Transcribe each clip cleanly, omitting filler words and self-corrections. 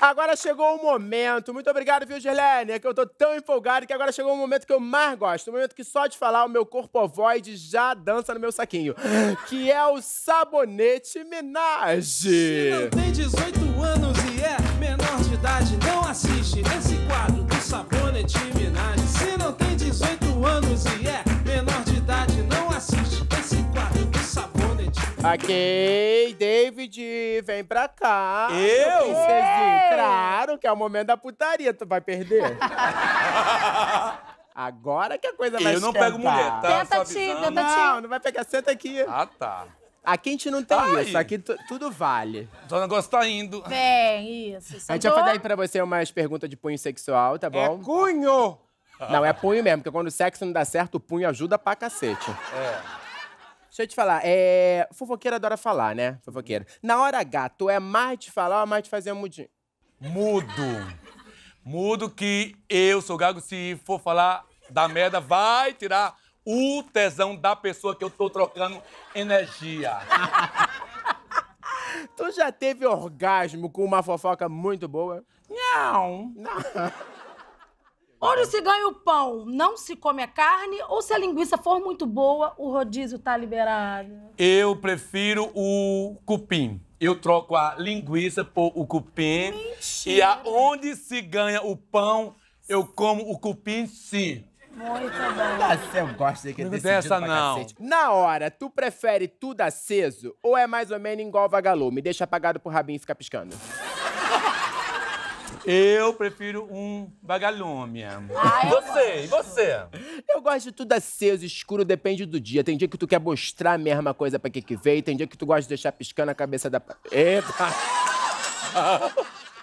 Agora chegou o momento. Muito obrigado, viu, Gerlene? É que eu tô tão empolgado que agora chegou o momento que eu mais gosto. O momento que só de falar o meu corpo ovoide já dança no meu saquinho. Que é o Sabonete Minaj. Se não tem 18 anos e é menor de idade, não assiste esse quadro do Sabonete Minaj. Se não tem 18 anos e é menor de idade, não assiste esse quadro do Sabonete Minaj. Ok, David, vem pra cá. Eu? Princesinho, claro que é o momento da putaria, tu vai perder. Agora que a coisa vai esquentar. Eu não pego mulher, tá? Tenta-te. Não, não vai pegar, senta aqui. Ah, tá. Aqui a gente não tem isso, aqui tudo vale. O negócio tá indo. Vem, isso. Sentou. A gente vai fazer aí pra você umas perguntas de punho sexual, tá bom? É punho! Não, é punho mesmo, porque quando o sexo não dá certo, o punho ajuda pra cacete. É. Deixa eu te falar, fofoqueira adora falar, né? Fofoqueira. Na hora H, tu é mais de falar ou mais de fazer mudinho? Mudo que eu sou gago, se for falar da merda, vai tirar o tesão da pessoa que eu tô trocando energia. Tu já teve orgasmo com uma fofoca muito boa? Não. Onde se ganha o pão, não se come a carne, ou se a linguiça for muito boa, o rodízio tá liberado? Eu prefiro o cupim. Eu troco a linguiça por o cupim. Mentira. E aonde se ganha o pão, eu como o cupim sim. Muito bom. Eu gosto de que não tem essa, não. Cacete. Na hora, tu prefere tudo aceso ou é mais ou menos igual vagalume? Deixa apagado pro rabinho e fica piscando. Eu prefiro um vagalume. Você? Eu gosto de tudo aceso, escuro, depende do dia. Tem dia que tu quer mostrar a mesma coisa pra que veio, tem dia que tu gosta de deixar piscando a cabeça da... Eita!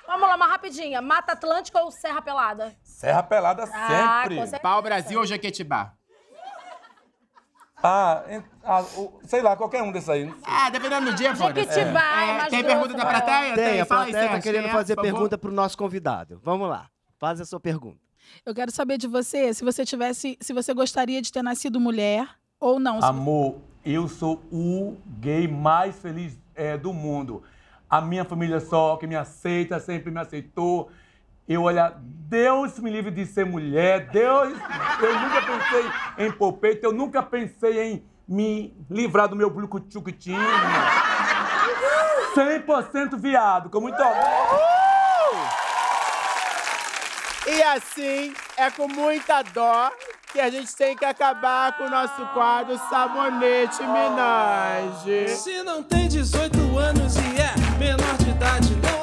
Vamos lá, uma rapidinha. Mata Atlântica ou Serra Pelada? Serra Pelada sempre. Pau Brasil ou Jequitibá? Sei lá, qualquer um desses aí. Dependendo do dia, foda. Tem pergunta da plateia? Tem, a plateia tá querendo fazer pergunta pro nosso convidado. Vamos lá, faz a sua pergunta. Eu quero saber de você, se você gostaria de ter nascido mulher ou não. Amor, eu sou o gay mais feliz do mundo. A minha família só, que me aceita, sempre me aceitou. Eu olha, Deus me livre de ser mulher, Deus, eu nunca pensei em pôr peito, eu nunca pensei em me livrar do meu público tchuquitinho. 100% viado, com muito orgulho. E assim, é com muita dó que a gente tem que acabar com o nosso quadro Sabonete Minaj. Se não tem 18 anos e é menor de idade, não.